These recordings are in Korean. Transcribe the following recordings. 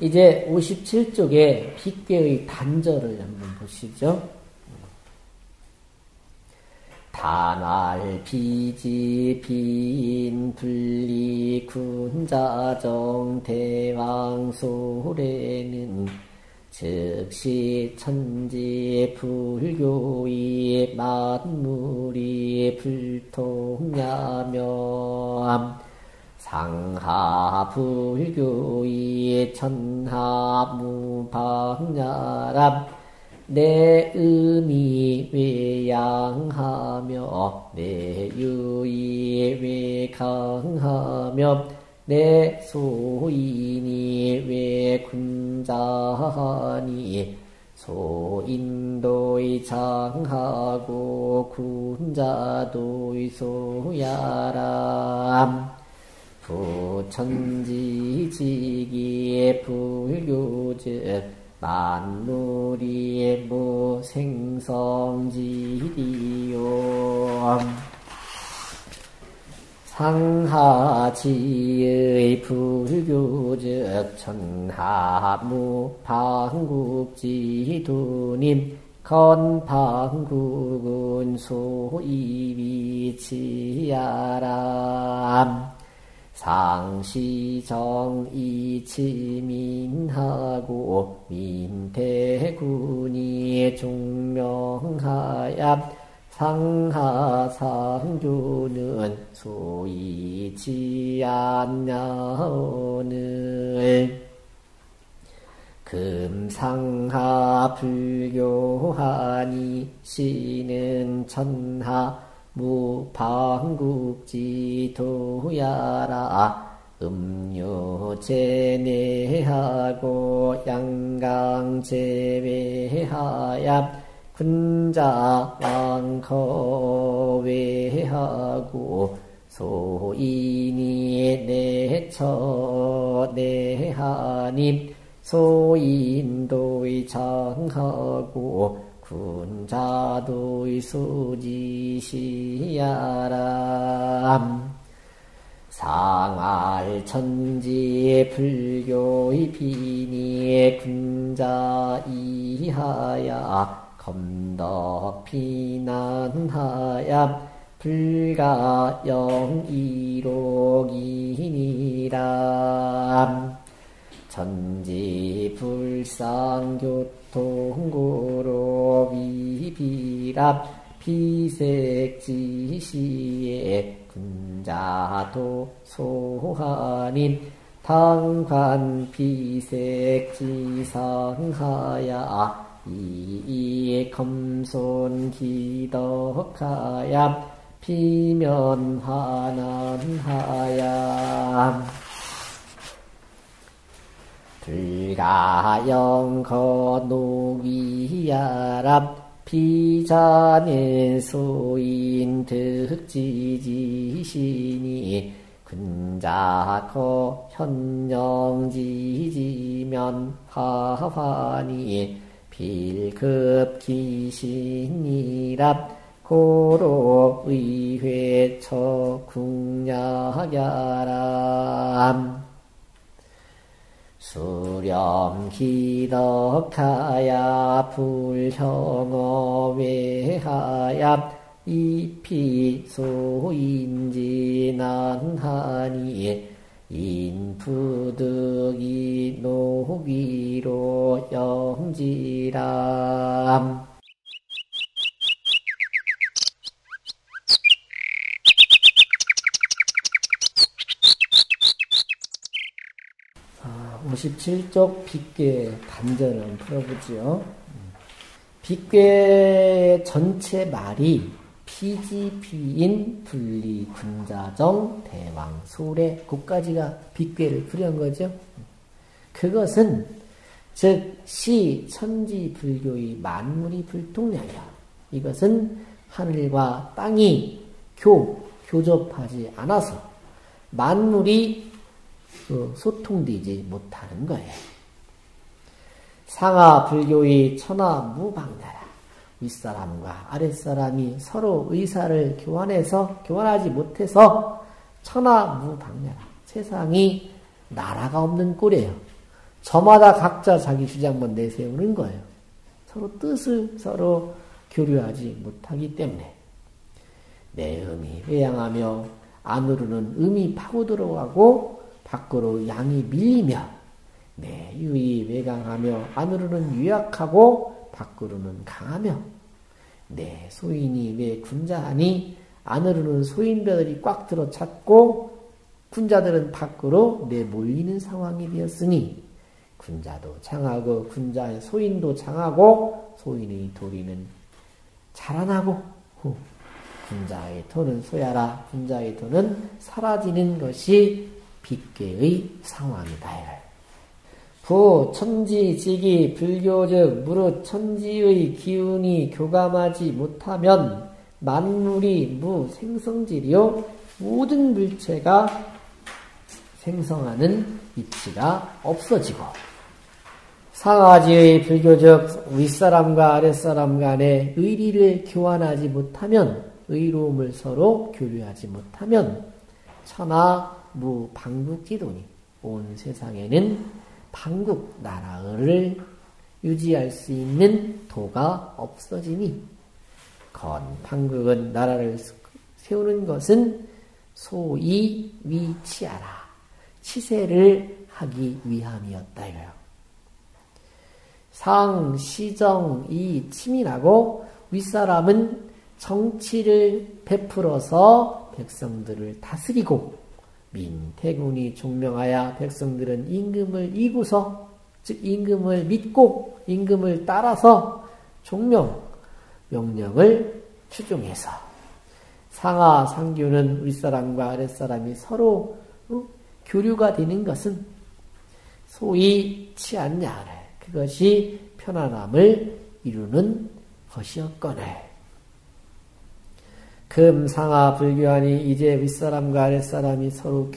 이제 57쪽에 빗괴의 단절을 한번 보시죠. 단할 비지 비인 분리 군자정 대왕 소래는 즉시 천지 불교의 만물이 불통야며 상하 불교의 천하 무방야람 내 의미 외양하며 내 유의 외강하며 내 소인이 외군자하니 소인도의 장하고 군자도의 소야람 부천지지기의 불교즉 만물이 무생성지리요 상하지의 불교즉 천하무방국지도님 건방국은 소이위치야람 상시정이치민하고 민태군이 종명하야 상하상교는 소이지않냐오늘 금상하불교하니 시는 천하 무방국지도야라 음료제내하고 양강제외하야 군자왕거외하고 소인이 내처내하님 소인도의 장하고 군자도의 소지시야람 상알천지의 불교의 비니의 군자이하야 검덕피난하야 불가영이록이니라 천지불상교통고로 위비랍 피색지시에 군자도 소하님 당관피색지상하야 이에 검손기덕하야 피면화난하야 불가영거노위야람 피자는 소인 득지지시니 군자거 현영지지면 화환이 필급기신이랍 고로의회처 궁야야람 수렴기덕하야 불형어외하야 이피소인지난하니 인푸득이 노귀로 영지람 아, 57쪽 빗괴 단전을 풀어보지요. 빗괴 전체 말이 피지피인 분리 군자정 대왕 소래 그까지가 빗괴를 풀이한 거죠. 그것은 즉 시 천지 불교의 만물이 불통량이야. 이것은 하늘과 땅이 교접하지 않아서 만물이 소통되지 못하는 거예요. 상하 불교의 천하 무방야라. 윗사람과 아랫사람이 서로 의사를 교환하지 못해서 천하 무방야라. 세상이 나라가 없는 꼴이에요. 저마다 각자 자기 주장만 내세우는 거예요. 서로 뜻을 서로 교류하지 못하기 때문에 내 음이 회양하며 안으로는 음이 파고들어가고 밖으로 양이 밀리며 내 유이 외강하며 안으로는 유약하고 밖으로는 강하며 내 소인이 왜 군자하니 안으로는 소인배들이 꽉 들어찼고 군자들은 밖으로 내몰리는 상황이 되었으니 군자도 장하고 군자의 소인도 장하고 소인의 도리는 자라나고 군자의 도는 소야라 군자의 도는 사라지는 것이 빗개의 상황이다. 부 천지지기 불교적 무릇 천지의 기운이 교감하지 못하면 만물이 무생성질이요 모든 물체가 생성하는 이치가 없어지고 사가지의 불교적 윗사람과 아랫사람 간의 의리를 교환하지 못하면 의로움을 서로 교류하지 못하면 천하 무방국지도니 온 세상에는 방국 나라를 유지할 수 있는 도가 없어지니 건 방국은 나라를 세우는 것은 소이 위치하라. 치세를 하기 위함이었다 이거요. 상, 시정, 이, 치밀하고 윗사람은 정치를 베풀어서 백성들을 다스리고 민, 태군이 종명하여 백성들은 임금을 이구서 즉 임금을 믿고 임금을 따라서 종명, 명령을 추종해서 상하, 상규는 윗사람과 아랫사람이 서로 교류가 되는 것은 소위 치안야를 그것이 편안함을 이루는 것이었거늘 금상하 불교하니 이제 윗사람과 아랫사람이 서로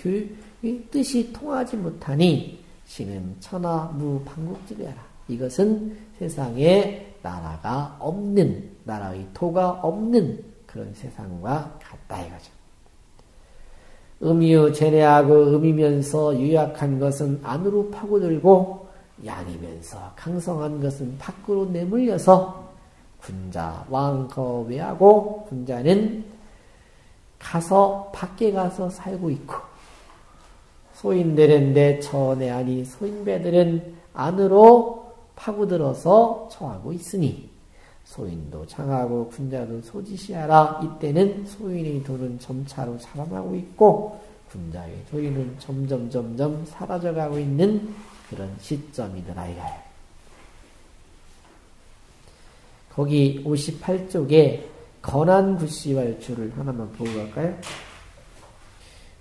뜻이 통하지 못하니 신은 천하 무방국지도야라 이것은 세상에 나라가 없는 나라의 도가 없는 그런 세상과 같다 이거죠. 음이요 재래하고 음이면서 유약한 것은 안으로 파고들고 양이면서 강성한 것은 밖으로 내몰려서 군자 왕거외하고 군자는 가서 밖에 가서 살고 있고 소인들은 내 처내하니 소인배들은 안으로 파고들어서 처하고 있으니 소인도 장하고 군자도 소지시하라. 이때는 소인의 도는 점차로 자라나고 있고 군자의 도인은 점점 사라져가고 있는 그런 시점이더라 이거예요. 거기 58쪽에 건한구시왈주를 하나만 보고 갈까요?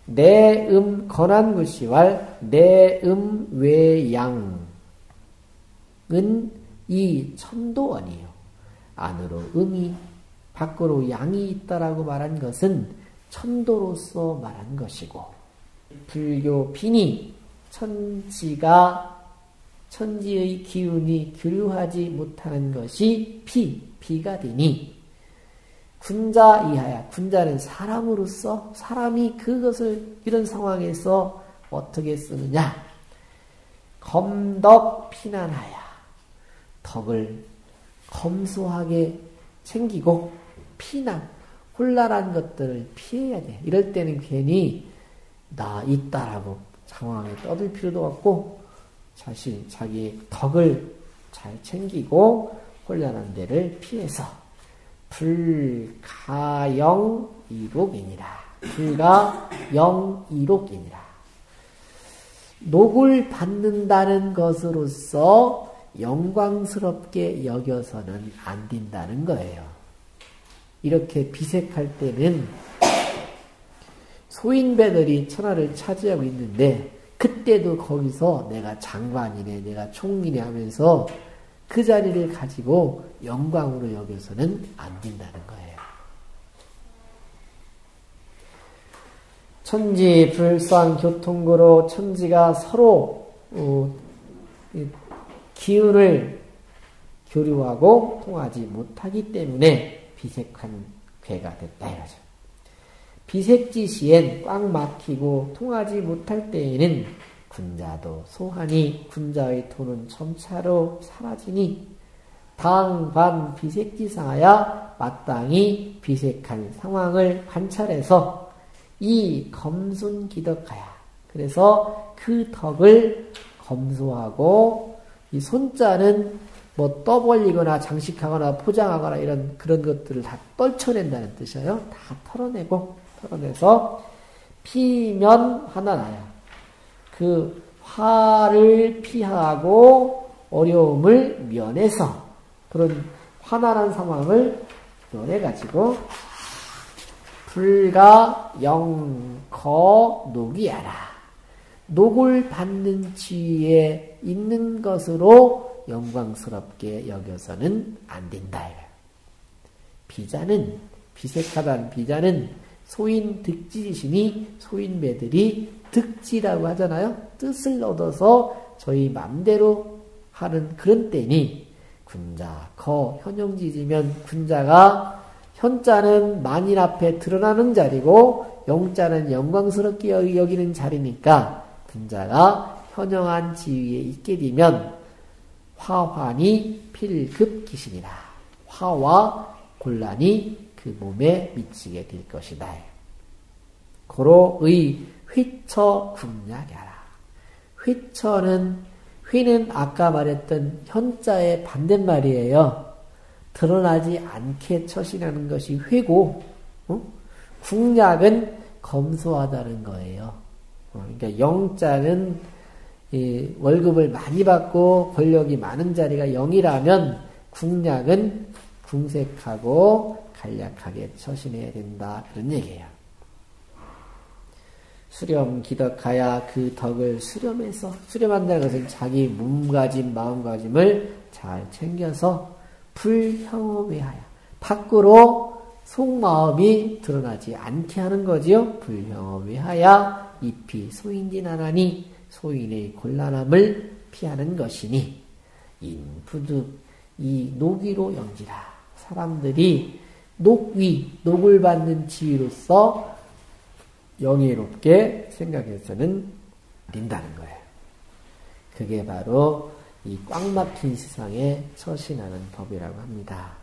내음 건한구시왈 내음 외양은 이 천도원이에요. 안으로 음이 밖으로 양이 있다라고 말한 것은 천도로서 말한 것이고 불교 빈이 천지가 천지의 기운이 교류하지 못하는 것이 비가 되니 군자 이하야 군자는 사람으로서 사람이 그것을 이런 상황에서 어떻게 쓰느냐 검덕 피난하야 덕을 검소하게 챙기고 피난, 혼란한 것들을 피해야 돼. 이럴 때는 괜히 나 있다라고 상황에 떠들 필요도 없고 자기의 덕을 잘 챙기고 혼란한 데를 피해서 불가영이록이니라. 불가영이록이니라. 녹을 받는다는 것으로서 영광스럽게 여겨서는 안 된다는 거예요. 이렇게 비색할 때는 소인배들이 천하를 차지하고 있는데 그때도 거기서 내가 장관이네, 내가 총리네 하면서 그 자리를 가지고 영광으로 여겨서는 안 된다는 거예요. 천지 불상 교통구로 천지가 서로 기운을 교류하고 통하지 못하기 때문에 비색한 괴가 됐다 이거죠. 비색지시엔 꽉 막히고 통하지 못할 때에는 군자도 소하니 군자의 돈은 점차로 사라지니 당반 비색지상하여 마땅히 비색한 상황을 관찰해서 이 검순기덕하야. 그래서 그 덕을 검소하고, 이 손자는 뭐 떠벌리거나 장식하거나 포장하거나 이런 그런 것들을 다 떨쳐낸다는 뜻이에요. 다 털어내고, 털어내서 피면 하나 나야. 그 화를 피하고 어려움을 면해서 그런 화난한 상황을 면해가지고 불가 영거 녹이하라. 녹을 받는 지위에 있는 것으로 영광스럽게 여겨서는 안 된다. 비자는 비색하다는 비자는 소인 득지이시니 소인매들이 득지라고 하잖아요. 뜻을 얻어서 저희 맘대로 하는 그런 때니 군자, 거, 현용지지면 군자가 현자는 만인 앞에 드러나는 자리고 영자는 영광스럽게 여기는 자리니까 군자가 현영한 지위에 있게 되면 화환이 필급기신이라. 화와 곤란이 그 몸에 미치게 될 것이다. 고로의 휘처 궁략하라. 휘는 아까 말했던 현자의 반대말이에요. 드러나지 않게 처신하는 것이 회고, 궁략은 검소하다는 거예요. 그러니까 영자는 이 월급을 많이 받고 권력이 많은 자리가 0이라면 궁략은 궁색하고 간략하게 처신해야 된다. 그런 얘기예요. 수렴 기덕하야. 그 덕을 수렴해서, 수렴한다는 것은 자기 몸가짐, 마음가짐을 잘 챙겨서 불형험해하야. 밖으로 속마음이 드러나지 않게 하는 거지요. 불형험해하야 입히 소인진하나니 소인의 곤란함을 피하는 것이니 인부득 이 녹위로 영지라. 사람들이 녹위, 녹을 받는 지위로서 영예롭게 생각해서는 된다는 거예요. 그게 바로 이 꽉 막힌 세상에 처신하는 법이라고 합니다.